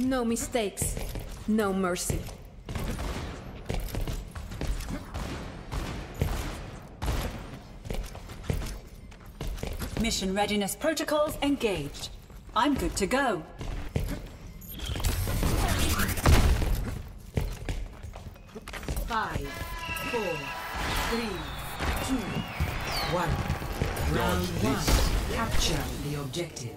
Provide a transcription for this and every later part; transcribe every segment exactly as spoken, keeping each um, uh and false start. No mistakes, no mercy. Mission readiness protocols engaged. I'm good to go. Five, four, three, two, one. Round one. Capture the objective.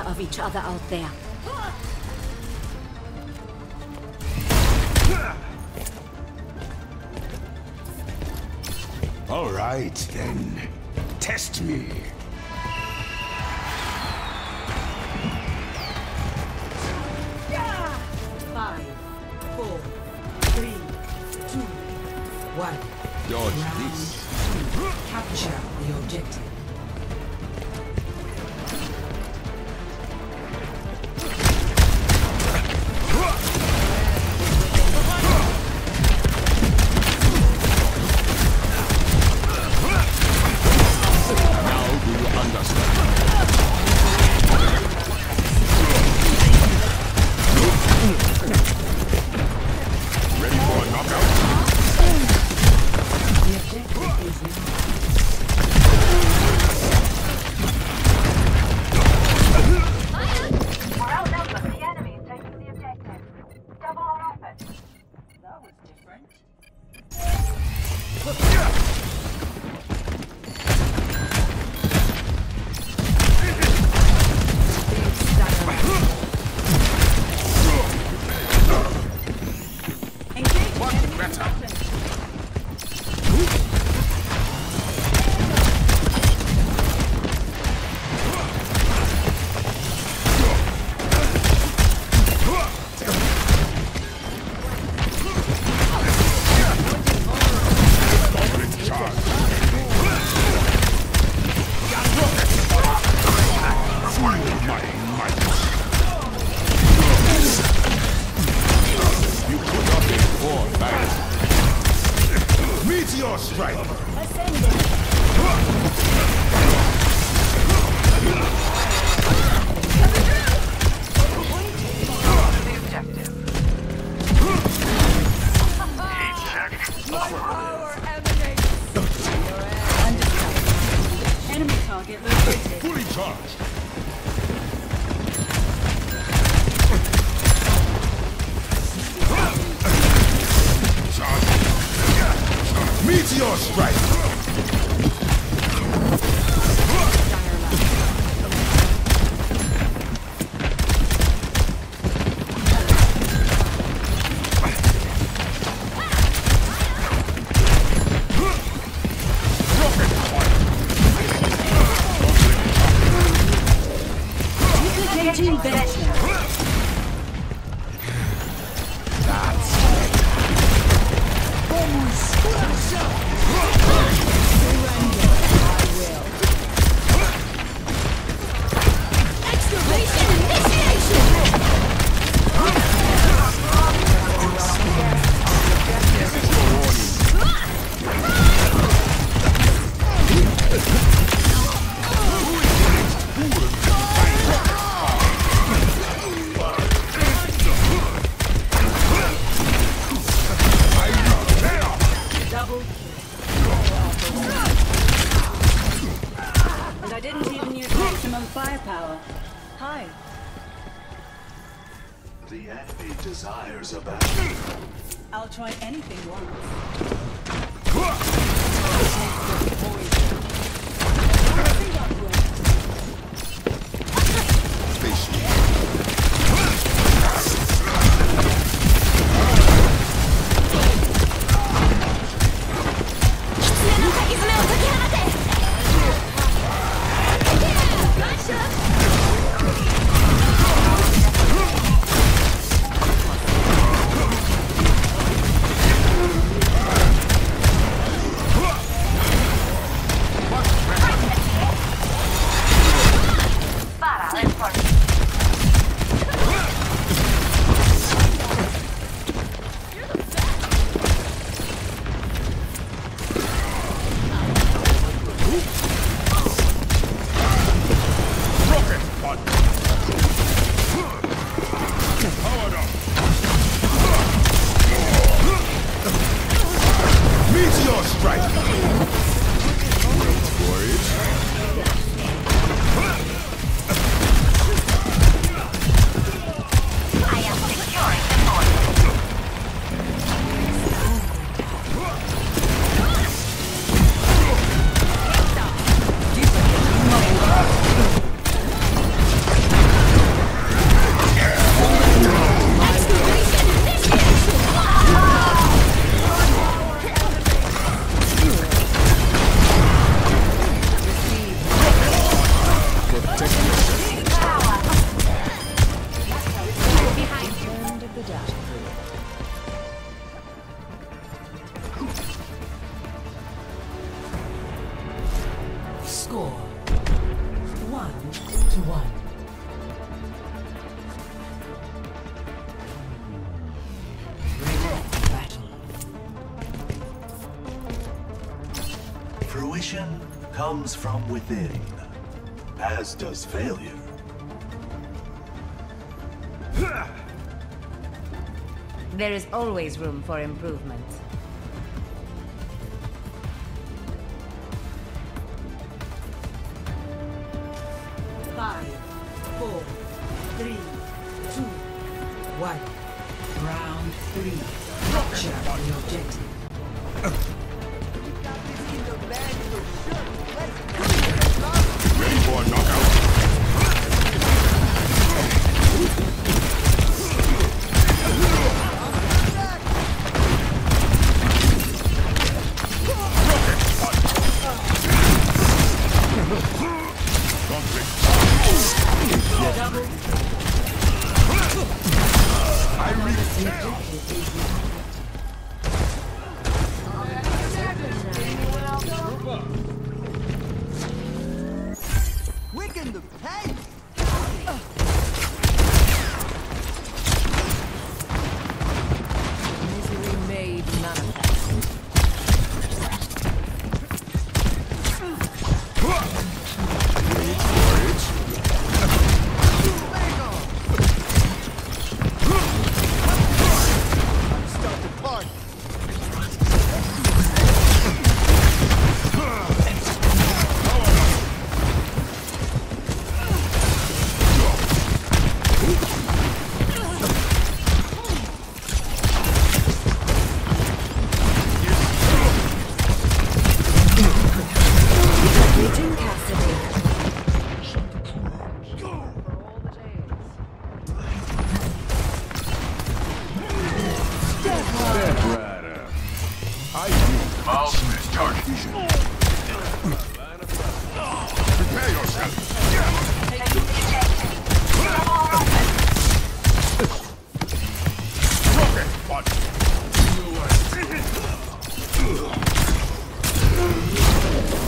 aware of each other out there. All right, then. Test me. Five, four, three, two, one. Dodge this. Capture the objective. Score one to one. Ready battle. Fruition comes from within, as does failure. There is always room for improvement. Five, four, three, two, one. Round three. Capture the objective. Ready for a knockout?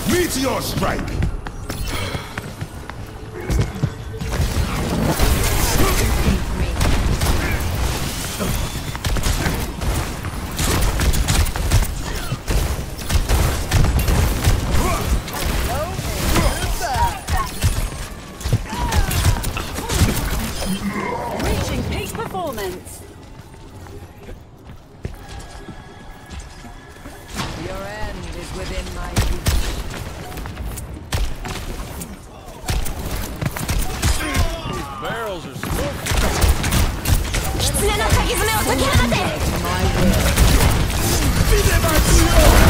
Meteor strike! Be there by